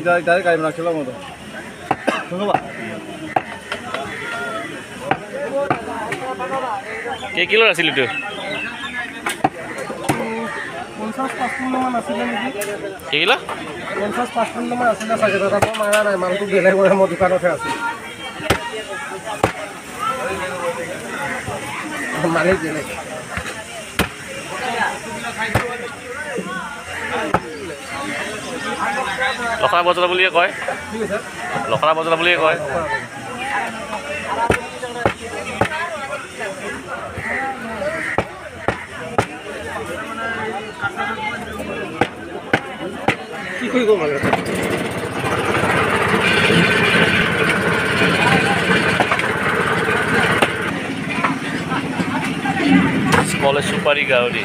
dari kayak mana kilo motor? Tunggu pak. Kayak kilo hasil itu? 50-50 nomor hasilnya itu. Kayak kilo? 50-50 nomor hasilnya saja. Tapi mana nih mantu beli boleh mau tukar apa hasil? Mana beli? Lokal botol buliya koi, lokal botol buliya koi. Kikui kau mager. Sekolah supari kau ni.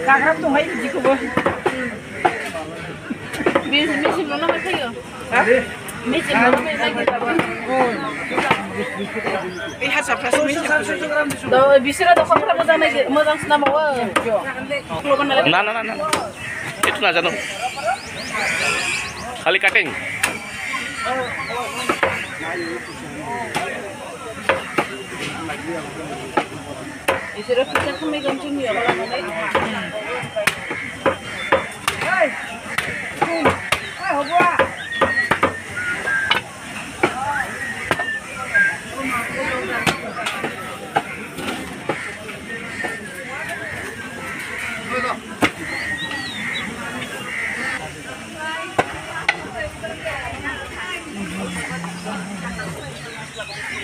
Kakak tuh main di kubur. Misi mana masih yo? Misi mana lagi? Iya sampai misi. Dah misi lah, dah kamu tak mau jangan senam awal. Nah. Itu naja tu. Kali cutting. Misi lah, kita pun megang cumi ya kalau